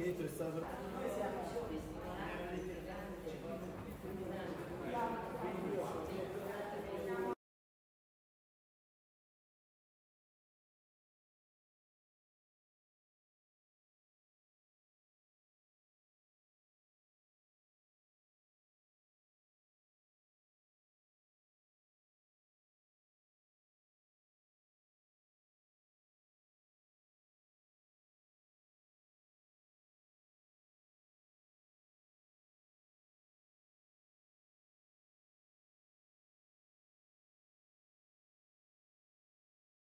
Gator 7.